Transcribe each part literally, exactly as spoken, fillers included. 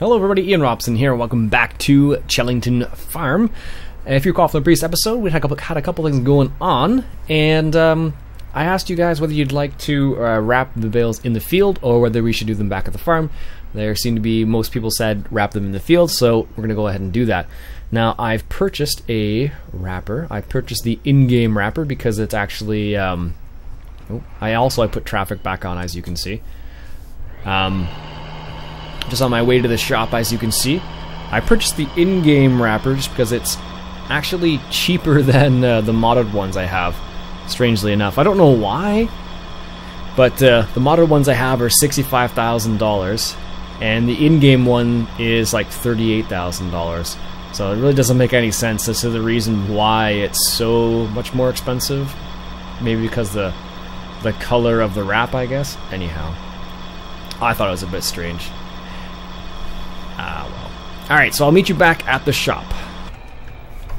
Hello everybody, Iain Robson here, welcome back to Chellington Farm. If you recall from the previous episode, we had a couple, had a couple things going on, and um, I asked you guys whether you'd like to uh, wrap the bales in the field or whether we should do them back at the farm. There seemed to be, most people said wrap them in the field, so we're going to go ahead and do that. Now, I've purchased a wrapper. I purchased the in-game wrapper because it's actually... Um, oh, I also I put traffic back on, as you can see. Um... Just on my way to the shop, as you can see, I purchased the in-game wrappers because it's actually cheaper than uh, the modded ones I have. Strangely enough, I don't know why, but uh, the modded ones I have are sixty-five thousand dollars, and the in-game one is like thirty-eight thousand dollars. So it really doesn't make any sense as to the reason why it's so much more expensive. Maybe because the the color of the wrap, I guess. Anyhow, I thought it was a bit strange. Ah, well. Alright, so I'll meet you back at the shop.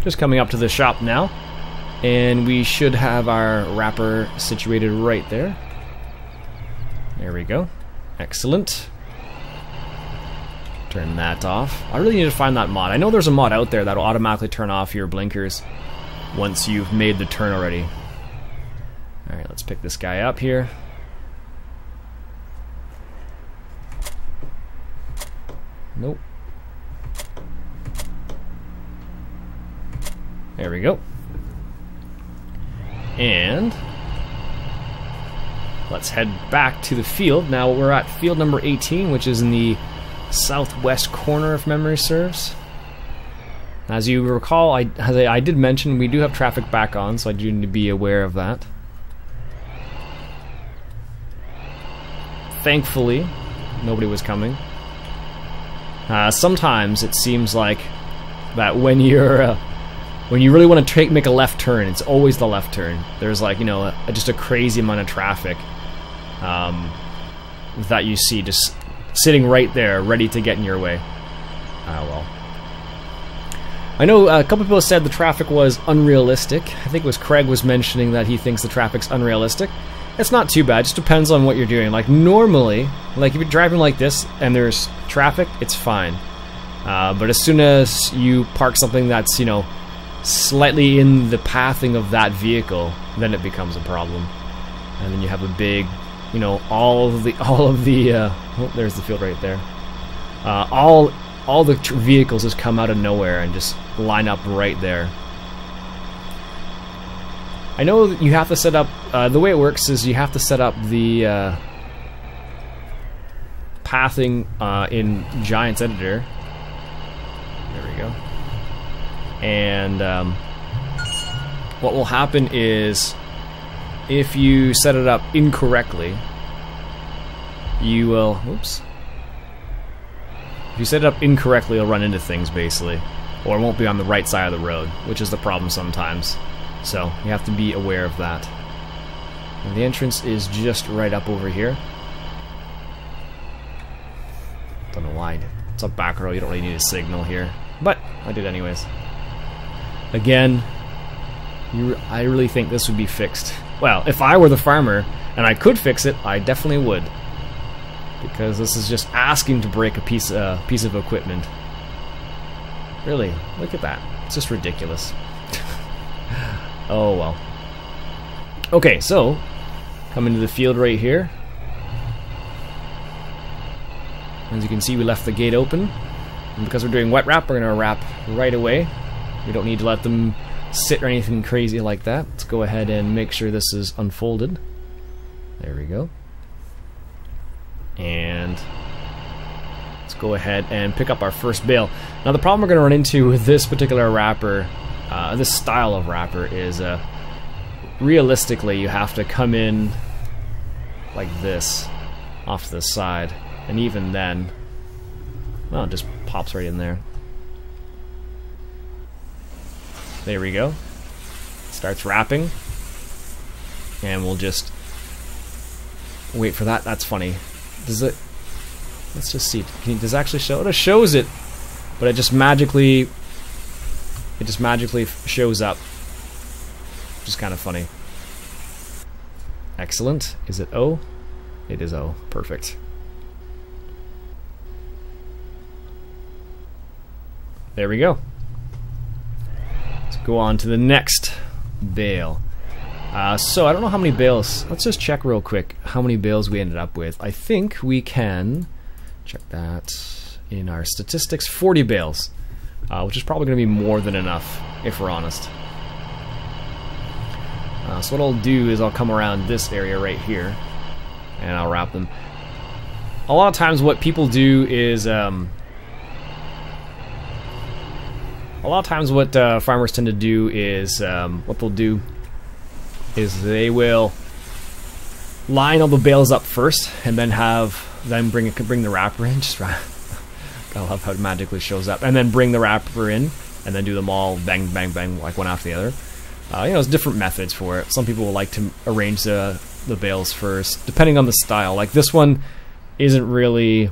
Just coming up to the shop now. And we should have our wrapper situated right there. There we go. Excellent. Turn that off. I really need to find that mod. I know there's a mod out there that'll automatically turn off your blinkers once you've made the turn already. Alright, let's pick this guy up here. Nope. There we go. And let's head back to the field. Now we're at field number eighteen, which is in the southwest corner, if memory serves. As you recall, I, as I, I did mention, we do have traffic back on, so I do need to be aware of that. Thankfully, nobody was coming. Uh, sometimes it seems like that when you're uh, when you really want to take make a left turn, it's always the left turn. There's like you know a, just a crazy amount of traffic um, that you see just sitting right there, ready to get in your way. Ah uh, well. I know a couple people said the traffic was unrealistic. I think it was Craig was mentioning that he thinks the traffic's unrealistic. It's not too bad, it just depends on what you're doing. Like normally, like if you're driving like this and there's traffic, it's fine. Uh, but as soon as you park something that's, you know, slightly in the pathing of that vehicle, then it becomes a problem. And then you have a big, you know, all of the, all of the, uh, oh, there's the field right there. Uh, all, all the vehicles just come out of nowhere and just line up right there. I know that you have to set up, uh, the way it works is you have to set up the uh, pathing uh, in Giants Editor. There we go. And um, what will happen is if you set it up incorrectly, you will, oops. If you set it up incorrectly, you'll run into things basically, or it won't be on the right side of the road, which is the problem sometimes. So you have to be aware of that. And the entrance is just right up over here. Don't know why. It's a back row. You don't really need a signal here, but I did anyways. Again, you, I really think this would be fixed. Well, if I were the farmer and I could fix it, I definitely would, because this is just asking to break a piece, uh, piece of equipment. Really, look at that. It's just ridiculous. Oh well. Okay, so coming to the field right here. As you can see, we left the gate open, and because we're doing wet wrap, we're gonna wrap right away. We don't need to let them sit or anything crazy like that. Let's go ahead and make sure this is unfolded. There we go. And let's go ahead and pick up our first bale. Now the problem we're gonna run into with this particular wrapper, Uh, this style of wrapper, is uh, realistically you have to come in like this off to the side, and even then, well, it just pops right in there. There we go. Starts wrapping, and we'll just wait for that. That's funny. Does it? Let's just see. Can you, does it actually show? It shows it, but it just magically. It just magically shows up, which is kind of funny. Excellent. Is it O? It is O. Perfect. There we go. Let's go on to the next bale. Uh, so I don't know how many bales. Let's just check real quick how many bales we ended up with. I think we can check that in our statistics. forty bales, uh, which is probably going to be more than enough if we're honest. Uh, so what I'll do is I'll come around this area right here and I'll wrap them. A lot of times what people do is um, a lot of times what uh, farmers tend to do is um, what they'll do is they will line all the bales up first and then have them bring it, bring the wrapper in. Just I love how it magically shows up, and then bring the wrapper in and then do them all bang bang bang like one after the other. Uh, you know, there's different methods for it. Some people will like to arrange the, the bales first, depending on the style. Like this one isn't really,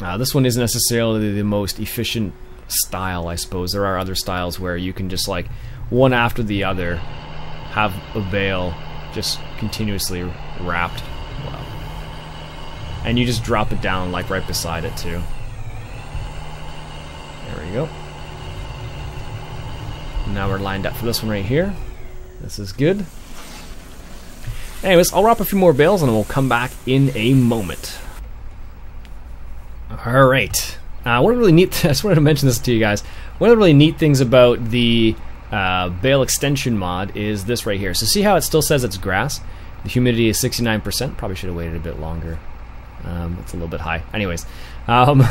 uh, this one isn't necessarily the most efficient style, I suppose. There are other styles where you can just like, one after the other, have a bale just continuously wrapped. Wow. And you just drop it down like right beside it too. There we go. Now we're lined up for this one right here. This is good. Anyways, I'll wrap a few more bales and we'll come back in a moment. Alright. Uh, one of the really neat I just wanted to mention this to you guys. One of the really neat things about the uh, bale extension mod is this right here. So see how it still says it's grass? The humidity is sixty-nine percent. Probably should have waited a bit longer. Um, it's a little bit high. Anyways. Um,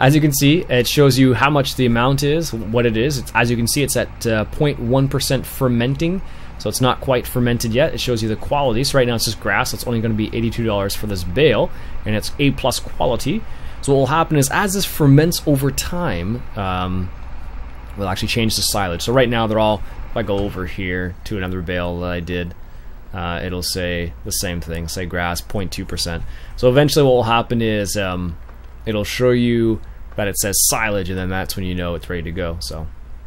As you can see, it shows you how much the amount is, what it is. It's, as you can see, it's at zero point one percent uh, fermenting, so it's not quite fermented yet. It shows you the quality. So right now it's just grass. So it's only going to be eighty-two dollars for this bale, and it's A plus quality. So what will happen is as this ferments over time, um, we'll actually change the silage. So right now they're all, if I go over here to another bale that I did, uh, it'll say the same thing, say grass, zero point two percent. So eventually what will happen is um, it'll show you that it says silage, and then that's when you know it's ready to go. So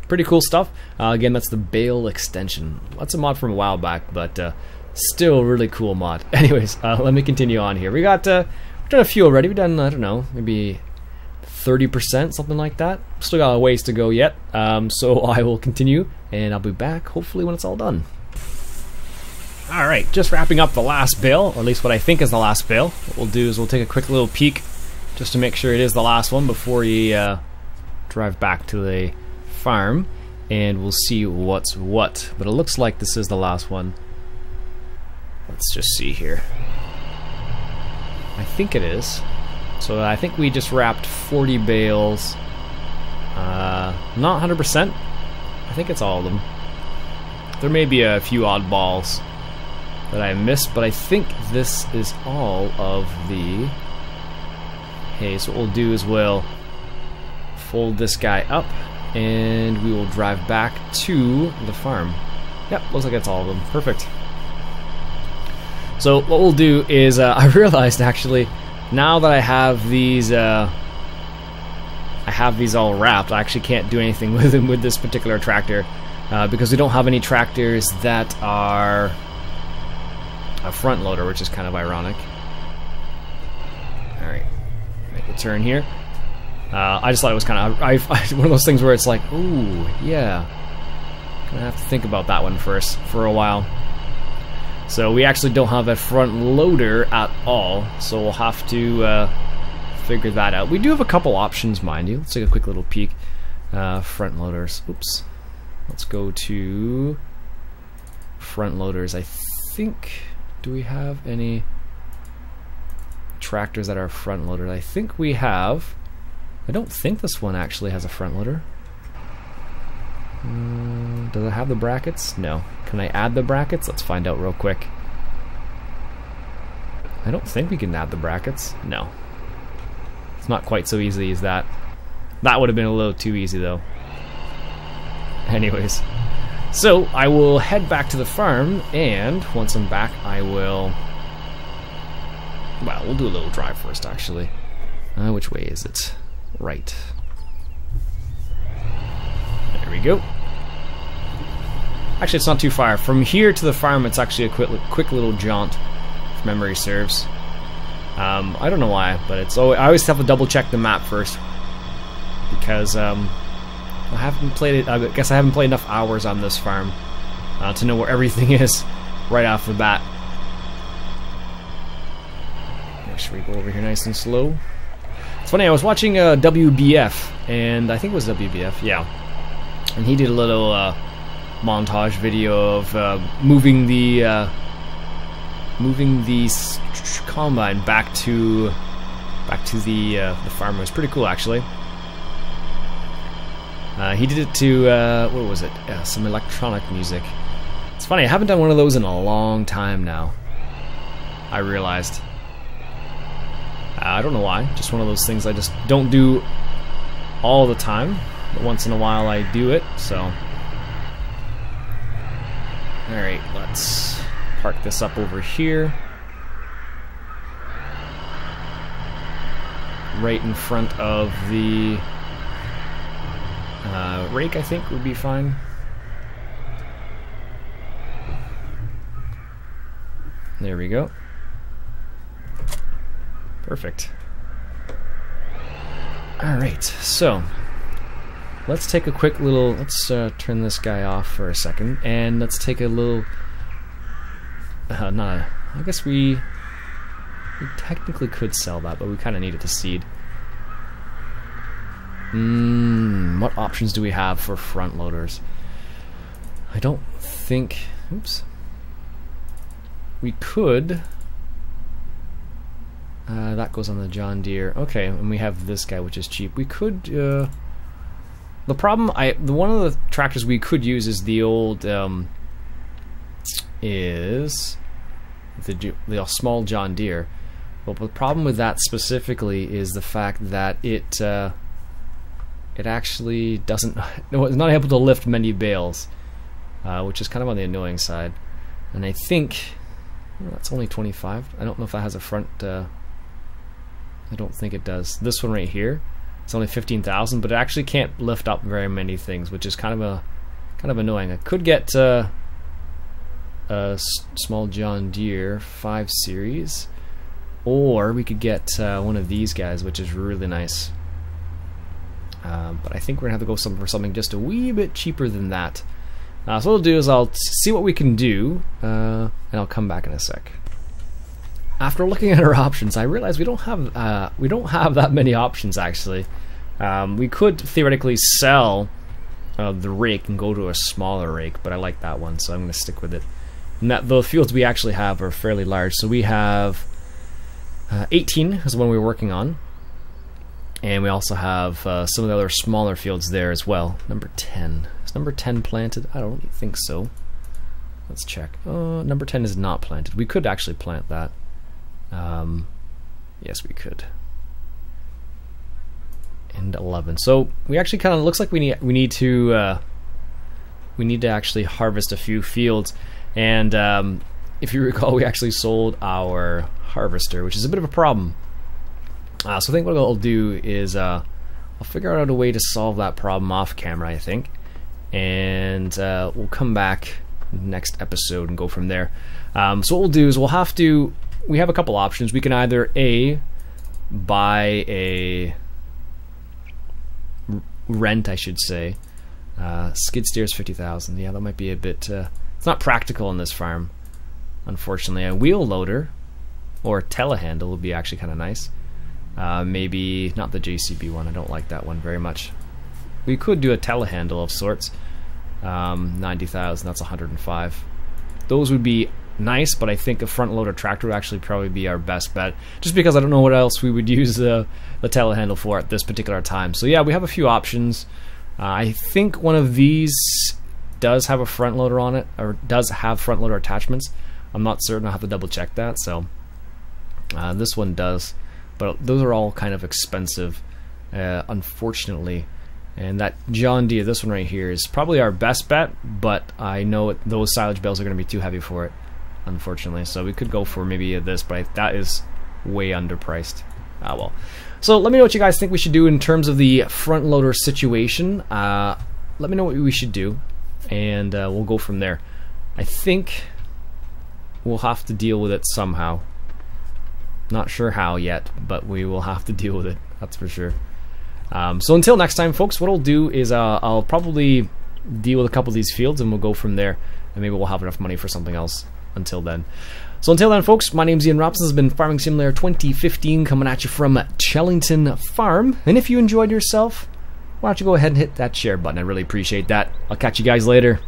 pretty cool stuff. Uh, again, that's the bale extension. That's a mod from a while back, but uh, still a really cool mod. Anyways, uh, let me continue on here. We got uh, we've done a few already. We've done, I don't know, maybe thirty percent, something like that. Still got a ways to go yet. Um, so I will continue and I'll be back hopefully when it's all done. Alright, just wrapping up the last bale, or at least what I think is the last bale. What we'll do is we'll take a quick little peek just to make sure it is the last one before we uh, drive back to the farm, and we'll see what's what. But it looks like this is the last one. Let's just see here. I think it is. So I think we just wrapped forty bales. Uh, not one hundred percent. I think it's all of them. There may be a few oddballs that I missed, but I think this is all of the... Okay, so what we'll do is we'll fold this guy up and we will drive back to the farm. Yep, looks like that's all of them. Perfect. So what we'll do is uh, I realized actually now that I have these uh, I have these all wrapped, I actually can't do anything with them with this particular tractor uh, because we don't have any tractors that are a front loader, which is kind of ironic. Alright. Turn here. Uh, I just thought it was kind of I, I, one of those things where it's like, ooh, yeah. Gonna have to think about that one first for a while. So we actually don't have a front loader at all, so we'll have to uh, figure that out. We do have a couple options, mind you. Let's take a quick little peek. Uh, front loaders. Oops. Let's go to front loaders. I think. Do we have any tractors that are front loaded? I think we have. I don't think this one actually has a front loader. Uh, does it have the brackets? No. Can I add the brackets? Let's find out real quick. I don't think we can add the brackets. No. It's not quite so easy as that. That would have been a little too easy though. Anyways. So I will head back to the farm, and once I'm back I will... Well, we'll do a little drive first, actually. Uh, which way is it? Right. There we go. Actually, it's not too far. From here to the farm, it's actually a quick, quick little jaunt, if memory serves. Um, I don't know why, but it's always, I always have to double-check the map first. because um, I haven't played it. I guess I haven't played enough hours on this farm uh, to know where everything is right off the bat. Should we go over here nice and slow? It's funny, I was watching uh, W B F, and I think it was W B F, yeah. And he did a little uh, montage video of uh, moving the uh, moving the combine back to back to the uh, the farm. It was pretty cool, actually. Uh, he did it to uh, what was it? Uh, some electronic music. It's funny, I haven't done one of those in a long time now, I realized. I don't know why, just one of those things I just don't do all the time, but once in a while I do it, so. Alright, let's park this up over here. Right in front of the uh, rake, I think, would be fine. There we go. Perfect. Alright, so let's take a quick little, let's uh, turn this guy off for a second, and let's take a little, uh, not a, I guess we, we technically could sell that, but we kind of need it to seed. Mmm, what options do we have for front loaders? I don't think, oops, we could. Uh, that goes on the John Deere. Okay, and we have this guy, which is cheap. We could. Uh, the problem, I the one of the tractors we could use is the old um, is the the small John Deere. But the problem with that specifically is the fact that it uh, it actually doesn't it's not able to lift many bales, uh, which is kind of on the annoying side. And I think well, that's only twenty-five. I don't know if that has a front. Uh, I don't think it does. This one right here, it's only fifteen thousand, but it actually can't lift up very many things, which is kind of a kind of annoying. I could get uh, a small John Deere five series, or we could get uh, one of these guys, which is really nice. Uh, but I think we're gonna have to go some for something just a wee bit cheaper than that. Uh, so what I'll do is I'll see what we can do, uh, and I'll come back in a sec. After looking at our options, I realized we don't have uh, we don't have that many options actually. Um, we could theoretically sell uh, the rake and go to a smaller rake, but I like that one, so I'm going to stick with it. And that the fields we actually have are fairly large, so we have uh, eighteen is the one we were working on, and we also have uh, some of the other smaller fields there as well. Number ten is number ten planted? I don't think so. Let's check. Uh, number ten is not planted. We could actually plant that. Um, yes, we could. And eleven. So we actually kind of looks like we need we need to uh, we need to actually harvest a few fields. And um, if you recall, we actually sold our harvester, which is a bit of a problem. Uh, so I think what I'll do is uh, I'll figure out a way to solve that problem off camera, I think, and uh, we'll come back next episode and go from there. Um, so what we'll do is we'll have to. We have a couple options. We can either A, buy a rent, I should say. Uh, skid steer is fifty thousand. Yeah, that might be a bit. Uh, it's not practical on this farm, unfortunately. A wheel loader or a telehandle would be actually kind of nice. Uh, maybe not the J C B one. I don't like that one very much. We could do a telehandle of sorts. Um, ninety thousand. That's one hundred and five. Those would be nice, but I think a front loader tractor would actually probably be our best bet, just because I don't know what else we would use the, the telehandle for at this particular time. So yeah, we have a few options. Uh, I think one of these does have a front loader on it, or does have front loader attachments. I'm not certain. I'll have to double check that. So uh, this one does, but those are all kind of expensive, uh, unfortunately. And that John Deere, this one right here, is probably our best bet, but I know it, those silage bales are going to be too heavy for it, unfortunately. So we could go for maybe this, but that is way underpriced. Ah well. So let me know what you guys think we should do in terms of the front loader situation. Uh, let me know what we should do, and uh, we'll go from there. I think we'll have to deal with it somehow. Not sure how yet, but we will have to deal with it, that's for sure. Um, so until next time, folks, what I'll do is uh, I'll probably deal with a couple of these fields and we'll go from there, and maybe we'll have enough money for something else until then. So until then, folks, my name's Iain Robson. This has been Farming Simulator twenty fifteen coming at you from Chellington Farm. And if you enjoyed yourself, why don't you go ahead and hit that share button? I really appreciate that. I'll catch you guys later.